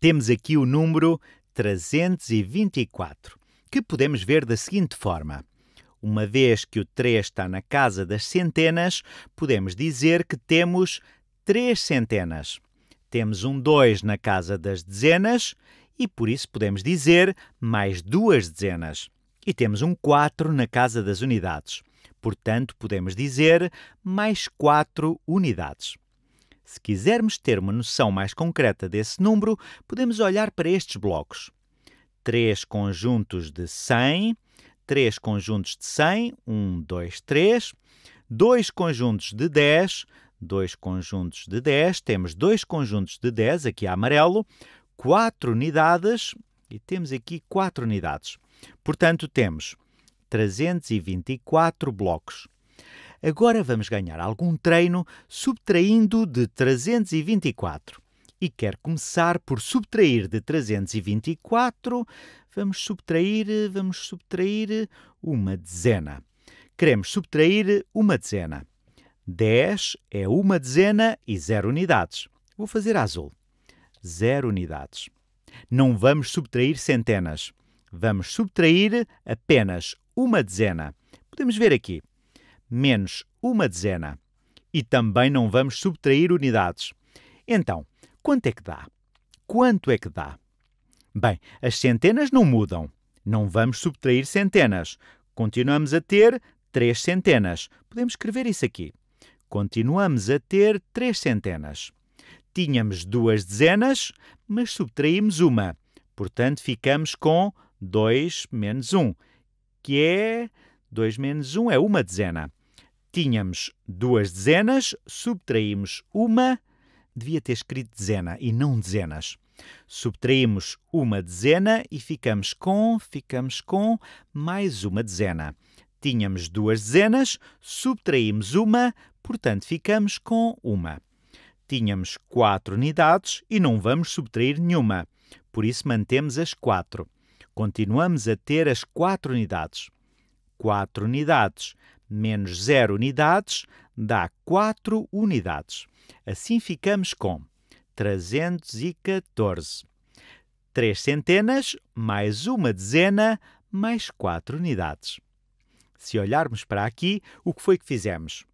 Temos aqui o número 324, que podemos ver da seguinte forma. Uma vez que o 3 está na casa das centenas, podemos dizer que temos 3 centenas. Temos um 2 na casa das dezenas e, por isso, podemos dizer mais 2 dezenas. E temos um 4 na casa das unidades. Portanto, podemos dizer mais 4 unidades. Se quisermos ter uma noção mais concreta desse número, podemos olhar para estes blocos. 3 conjuntos de 100, 3 conjuntos de 100, 1, 2, 3. 2 conjuntos de 10, 2 conjuntos de 10. Temos 2 conjuntos de 10, aqui amarelo. 4 unidades e temos aqui 4 unidades. Portanto, temos 324 blocos. Agora vamos ganhar algum treino subtraindo de 324. E quer começar por subtrair de 324, vamos subtrair uma dezena. Queremos subtrair uma dezena. 10 é uma dezena e 0 unidades. Vou fazer azul. 0 unidades. Não vamos subtrair centenas. Vamos subtrair apenas uma dezena. Podemos ver aqui. Menos uma dezena. E também não vamos subtrair unidades. Então, quanto é que dá? Quanto é que dá? Bem, as centenas não mudam. Não vamos subtrair centenas. Continuamos a ter 3 centenas. Podemos escrever isso aqui. Continuamos a ter 3 centenas. Tínhamos 2 dezenas, mas subtraímos uma. Portanto, ficamos com 2 menos 1, que é... 2 menos 1 é uma dezena. Tínhamos 2 dezenas, subtraímos uma, devia ter escrito dezena e não dezenas. Subtraímos uma dezena e ficamos com mais uma dezena. Tínhamos 2 dezenas, subtraímos uma, portanto ficamos com uma. Tínhamos 4 unidades e não vamos subtrair nenhuma, por isso mantemos as 4. Continuamos a ter as 4 unidades. 4 unidades menos 0 unidades dá 4 unidades. Assim ficamos com 314. 3 centenas mais uma dezena mais 4 unidades. Se olharmos para aqui, o que foi que fizemos?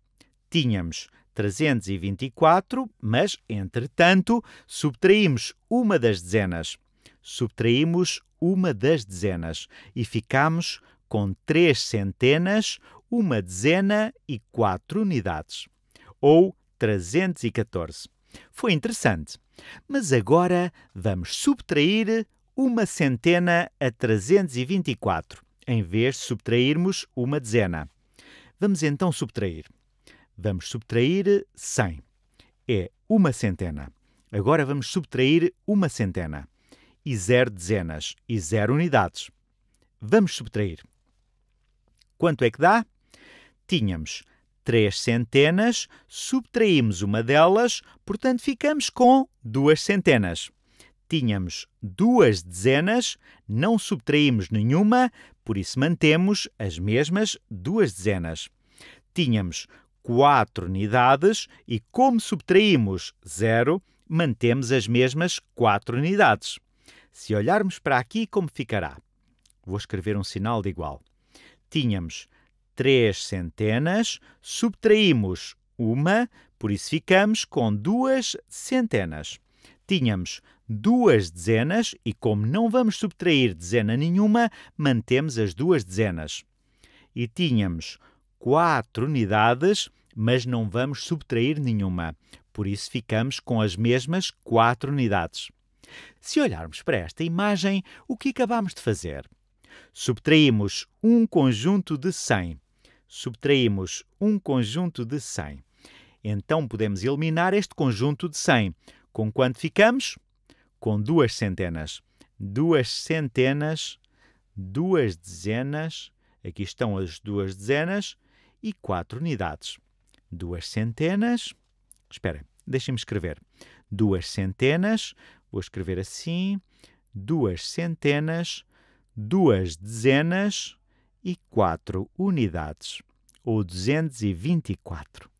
Tínhamos 324, mas, entretanto, subtraímos uma das dezenas. Subtraímos uma das dezenas e ficamos com 3 centenas, uma dezena e 4 unidades, ou 314. Foi interessante, mas agora vamos subtrair uma centena a 324, em vez de subtrairmos uma dezena. Vamos então subtrair. Vamos subtrair 100. É uma centena. Agora vamos subtrair uma centena e 0 dezenas e 0 unidades. Vamos subtrair. Quanto é que dá? Tínhamos 3 centenas, subtraímos uma delas, portanto ficamos com 2 centenas. Tínhamos 2 dezenas, não subtraímos nenhuma, por isso mantemos as mesmas 2 dezenas. Tínhamos 4 unidades e, como subtraímos 0, mantemos as mesmas 4 unidades. Se olharmos para aqui, como ficará? Vou escrever um sinal de igual. Tínhamos 3 centenas, subtraímos uma, por isso ficamos com 2 centenas. Tínhamos 2 dezenas e, como não vamos subtrair dezena nenhuma, mantemos as 2 dezenas. E tínhamos 4 unidades, mas não vamos subtrair nenhuma, por isso ficamos com as mesmas 4 unidades. Se olharmos para esta imagem, o que acabamos de fazer? Subtraímos um conjunto de 100. Subtraímos um conjunto de 100. Então, podemos eliminar este conjunto de 100. Com quanto ficamos? Com 2 centenas. 2 centenas, 2 dezenas, aqui estão as 2 dezenas, e 4 unidades. 2 centenas, espera, deixem-me escrever. 2 centenas, vou escrever assim, 2 centenas, 2 dezenas e 4 unidades, ou 224.